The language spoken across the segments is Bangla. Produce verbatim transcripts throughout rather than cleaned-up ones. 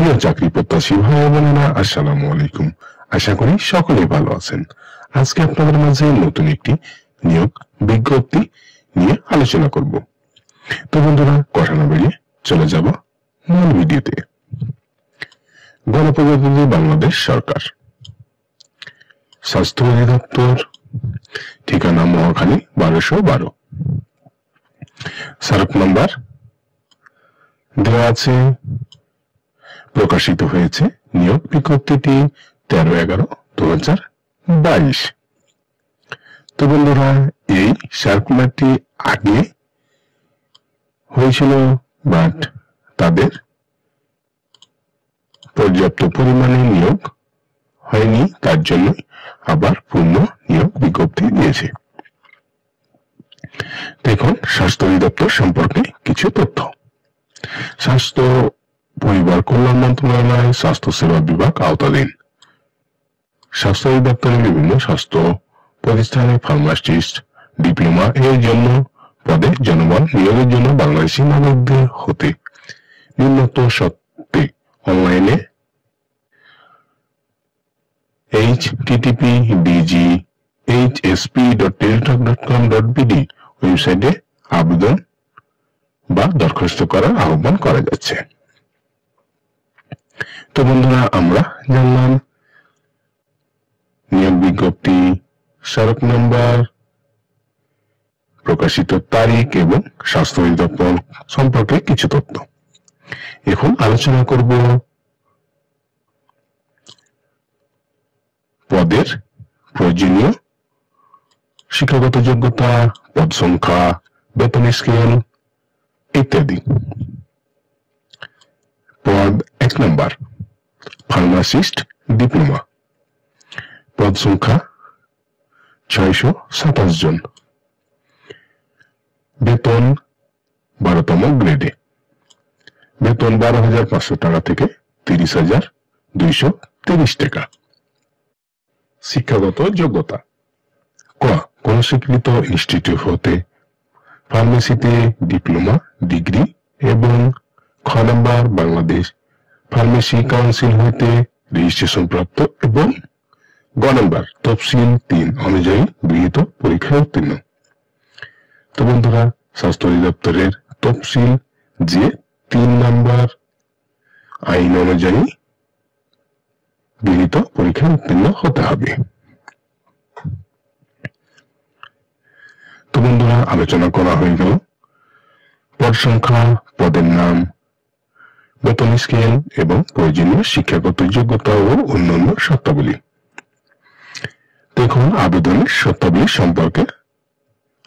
প্রিয় চাকরি প্রত্যাশী ভাই বোনেরা, আসসালামু আলাইকুম। আশা করি সকলে ভালো আছেন। আজকে আপনাদের মাঝে নতুন একটি নিয়োগ বিজ্ঞপ্তি নিয়ে আলোচনা করব। তো বন্ধুরা, কথা না বাড়িয়ে চলে যাব মূল ভিডিওতে। গণপ্রজাতন্ত্রী বাংলাদেশ সরকার, স্বাস্থ্য অধিদপ্তর, ঠিকানা মহাখালী বারোশো বারো, সার্ক নাম্বার দেওয়া আছে। প্রকাশিত হয়েছে নিয়োগ বিজ্ঞপ্তিটি তেরো এগারো দু হাজার বাইশ। তো বন্ধুরা, এই সার্কুলারটি আগে হয়েছিল, বাট তাদের পর্যাপ্ত পরিমাণে নিয়োগ হয়নি, তার জন্য আবার পূর্ণ নিয়োগ বিজ্ঞপ্তি দিয়েছে। দেখুন স্বাস্থ্য অধিদপ্তর সম্পর্কে কিছু তথ্য। স্বাস্থ্য পরিবার কল্যাণ মন্ত্রণালয় স্বাস্থ্য সেবা বিভাগ আওতাধীন। স্বাস্থ্য অধিদপ্তরের বিভিন্ন স্বাস্থ্য প্রতিষ্ঠানে ফার্মাসিস্ট, ডিপ্লোমা এর জন্য পদে জনবল নিয়োগের জন্য বাংলাদেশি নাগরিকদের হতে নিম্নত সত্ত্বে অনলাইনে H T T P D G H S P dot Teletalk dot com dot B D ওয়েবসাইটে আবেদন বা দরখাস্ত করার আহ্বান করা যাচ্ছে। তো বন্ধুরা, আমরা জানলাম নিয়োগ বিজ্ঞপ্তি, সড়ক নাম্বার, প্রকাশিত তারিখ এবং স্বাস্থ্য অধিদপ্তর সম্পর্কে কিছু তথ্য। এখন আলোচনা করব পদের প্রয়োজনীয় শিক্ষাগত যোগ্যতা, পদ সংখ্যা, বেতন স্কেল ইত্যাদি। পদ এক নম্বর ফার্মাসিস্ট ডিপ্লোমা, পদ সংখ্যা ছয়শো সাতাশ জন, বেতন বারোতম গ্রেডে, বেতন বারো হাজার পাঁচশো টাকা থেকে তিরিশ হাজার দুইশো তিরিশ টাকা। শিক্ষাগত যোগ্যতা ক কোন স্বীকৃত ইনস্টিটিউট হতে ফার্মেসিতে ডিপ্লোমা ডিগ্রি এবং খ নম্বর বাংলাদেশ ফার্মেসি কাউন্সিল হইতে রেজিস্ট্রেশন প্রাপ্ত এবং গ নম্বর তফসিল তিন অনুযায়ী গৃহীত পরীক্ষায় উত্তীর্ণ। তো বন্ধুরা, স্বাস্থ্য অধিদপ্তরের তফসিল যে তিন নম্বর আইন অনুযায়ী গৃহীত পরীক্ষায় উত্তীর্ণ হতে হবে। তো বন্ধুরা, আলোচনা করা হয়ে গেল পদ সংখ্যা, পদের নাম, বেতন স্কেল এবং প্রয়োজনীয় শিক্ষাগত যোগ্যতা ও অন্যান্য শর্তাবলী। দেখুন আবেদনের শর্তাবলী সম্পর্কে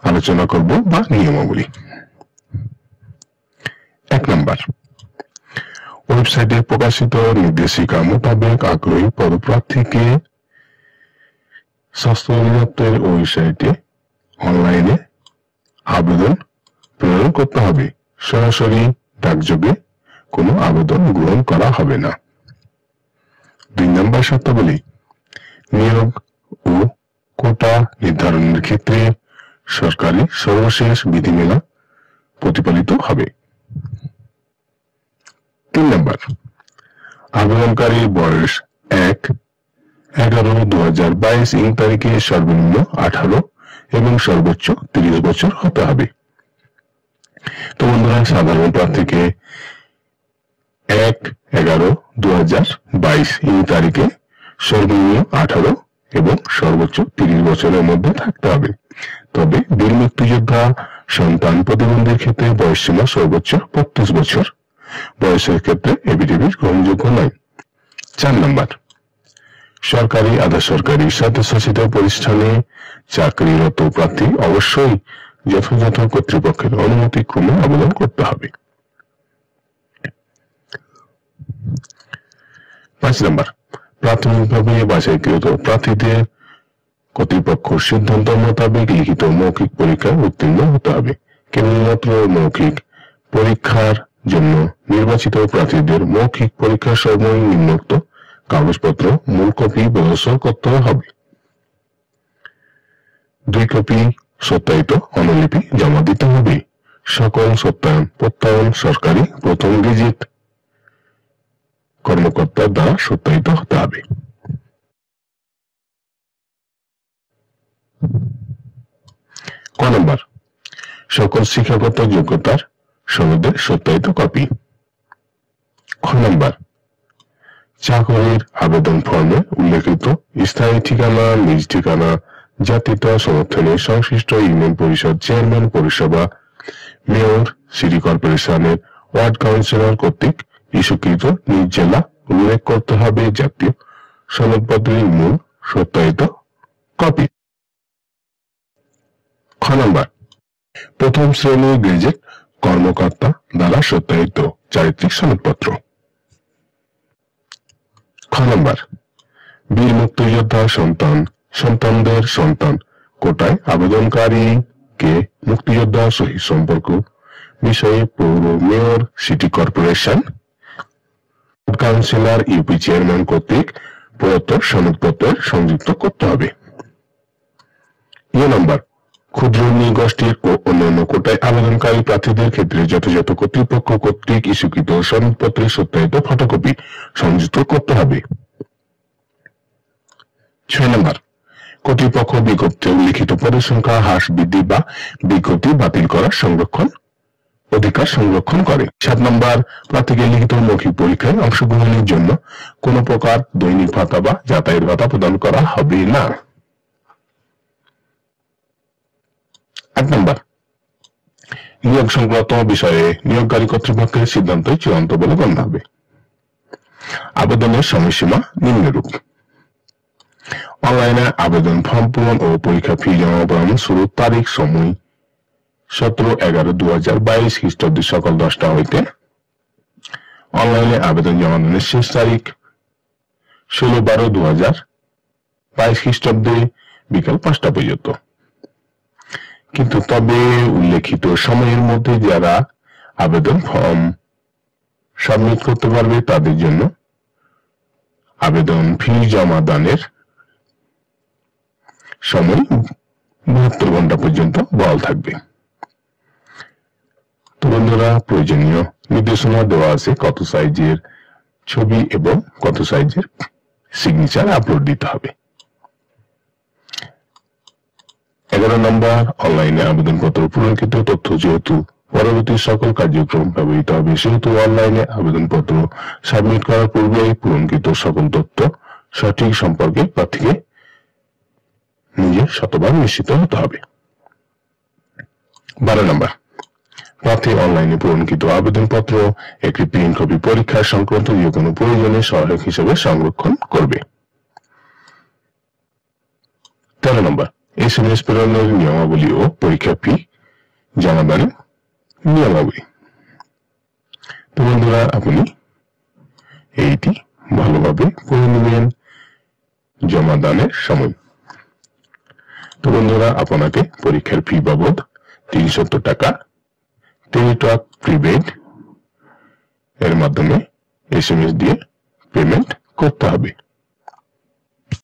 আলোচনা করব বা নিয়মাবলী। এক নম্বর ওয়েবসাইটে প্রকাশিত নির্দেশিকা মোতাবেক আগ্রহী পদপ্রার্থীকে স্বাস্থ্য অধিদপ্তরের ওয়েবসাইটে অনলাইনে আবেদন প্রেরণ করতে হবে। সরাসরি ডাকযোগে কোনো আবেদন গ্রহণ করা হবে না। দুই নম্বর শর্তাবলী, নিয়োগ ও কোটা নির্ধারণের ক্ষেত্রে সরকারি সর্বশেষ বিধিমালা প্রতিপালিত হবে। তিন নম্বর আবেদনকারী বয়স এক এগারো দু হাজার বাইশ ইং তারিখে সর্বনিম্ন আঠারো এবং সর্বোচ্চ তিরিশ বছর হতে হবে। তো বন্ধুরা, সাধারণ প্রার্থীকে এক এগারো দু হাজার বাইশ ইং তারিখে সর্বনিম্ন আঠারো এবং সর্বোচ্চ তিরিশ বছরের মধ্যে থাকতে হবে। তবে বীর মুক্তিযোদ্ধা, সন্তান প্রতিবন্ধীর ক্ষেত্রে বয়সসীমা সর্বোচ্চ বত্রিশ বছর বয়সের ক্ষেত্রে এফিডেভিট গ্রহণযোগ্য নয়। চার নম্বর সরকারি আধা সরকারি স্বায়ত্তশাসিত প্রতিষ্ঠানে চাকরিরত প্রার্থী অবশ্যই যথাযথ কর্তৃপক্ষের অনুমতি ক্রমে আবেদন করতে হবে। পাঁচ নম্বর প্রাথমিকভাবে বাছাইকৃত প্রার্থীদের কর্তৃপক্ষ সিদ্ধান্ত মোতাবেক লিখিত মৌখিক পরীক্ষায় উত্তীর্ণ হতে হবে। কেবলমাত্র মৌখিক পরীক্ষার জন্য নির্বাচিত প্রার্থীদের মৌখিক পরীক্ষার সময় নিম্নোক্ত কাগজপত্র মূল কপি প্রদর্শন করতে হবে। দুই কপি সত্যায়িত অনুলিপি জমা দিতে হবে। সকল সত্যায়ন প্রত্যয়ন সরকারি প্রথম গেজেট কর্মকর্তা দ্বারা সত্যায়িত হতে হবে। ক নম্বর, সকল শিক্ষাগত যোগ্যতার সনদের সত্যায়িত কপি। খ নম্বর, চাকরির আবেদন ফর্মে উল্লেখিত স্থায়ী ঠিকানা, নিজ ঠিকানা, জাতীয় সমর্থনে সংশ্লিষ্ট ইউনিয়ন পরিষদ চেয়ারম্যান, পৌরসভা, মেয়র, সিটি কর্পোরেশনের ওয়ার্ড কাউন্সিলর কর্তৃক ইস্যুকৃত নিজ জেলা উল্লেখ করতে হবে। জাতীয় সনদপত্রের মূল সত্যায়িত কপি। খ নম্বর, প্রথম শ্রেণীর গেজেট কর্মকর্তা দ্বারা সত্যায়িত চারিত্রিক সনদপত্র। খ নম্বর, বীর মুক্তিযোদ্ধা সন্তান, সন্তানদের সন্তান কোটায় আবেদনকারীকে মুক্তিযোদ্ধা সহিত সম্পর্ক বিষয়ে পৌর, mayor, city corporation councillor, UP chairman কর্তৃক প্রদত্ত সনদপত্রের সংযুক্ত করতে হবে। এ নম্বর, ক্ষুদ্র নৃগোষ্ঠীর অন্যান্য কোটায় আবেদনকারী প্রার্থীদের ক্ষেত্রে যথাযথ কর্তৃপক্ষ কর্তৃক ইস্যুকৃত সনদপত্রের সত্যায়িত ফটোকপি সংযুক্ত করতে হবে। ছয় নম্বর, কর্তৃপক্ষ বিজ্ঞপ্তিতে উল্লিখিত পদের সংখ্যা হ্রাস, বৃদ্ধি বা বিজ্ঞপ্তি বাতিল করার সংরক্ষণ অধিকার সংরক্ষণ করে। সাত নম্বর, প্রার্থীকে লিখিত মৌখিক পরীক্ষায় অংশগ্রহণের জন্য কোন প্রকার দৈনিক ভাতা বা যাতায়াত ভাতা প্রদান করা হবে না। আট নম্বর, নিয়োগ সংক্রান্ত বিষয়ে নিয়োগকারী কর্তৃপক্ষের সিদ্ধান্ত চূড়ান্ত বলে গণ্য হবে। আবেদনের সময়সীমা নিম্নরূপ: অনলাইনে আবেদন ফর্ম পূরণ ও পরীক্ষা ফি জমা পূরণ শুরুর তারিখ সময় সতেরো এগারো দু হাজার বাইশ খ্রিস্টাব্দ সকাল দশটা হইতে। অনলাইনে আবেদন জমাদানের শেষ তারিখ ষোলো বারো দু হাজার বাইশ খ্রিস্টাব্দে বিকাল পাঁচটা পর্যন্ত। কিন্তু তবে উল্লেখিত সময়ের মধ্যে যারা আবেদন ফর্ম সাবমিট করতে পারবে তাদের জন্য আবেদন ফি জমা দানের সময় বাহাত্তর ঘন্টা পর্যন্ত বহাল থাকবে। তো বন্ধুরা, প্রয়োজনীয় নির্দেশনা দেওয়া আছে কত সাইজের ছবি এবং কত সাইজের সিগনেচার আপলোড দিতে হবে। এগারো নম্বর, অনলাইনে আবেদনপত্র পূরণকৃত তথ্য যেহেতু পরবর্তী সকল কার্যক্রম ব্যবহৃত হবে, সেহেতু অনলাইনে আবেদনপত্র সাবমিট করার পূর্বে পূরণকৃত সকল তথ্য সঠিক সম্পর্কে প্রার্থীকে নিজে শতভাগ নিশ্চিত হতে হবে। বারো নম্বর, প্রার্থী অনলাইনে পূরণকৃত আবেদনপত্র একটি প্রিন্ট কপি পরীক্ষা সংক্রান্ত যে কোনো প্রয়োজনে সহায়ক হিসেবে সংরক্ষণ করবে। তেরো নম্বর, এস এম এস প্রেরণের নিয়মাবলী ও পরীক্ষা ফি জমাদানের নিয়মাবলী। তো বন্ধুরা, আপনি এইটি ভালোভাবে পড়ে নেবেন, জমাদানের সময়। তো বন্ধুরা, আপনাকে পরীক্ষার ফি বাবদ তিনশত টাকা টেলিটক প্রিপেড এর মাধ্যমে এস এম এস দিয়ে পেমেন্ট করতে হবে।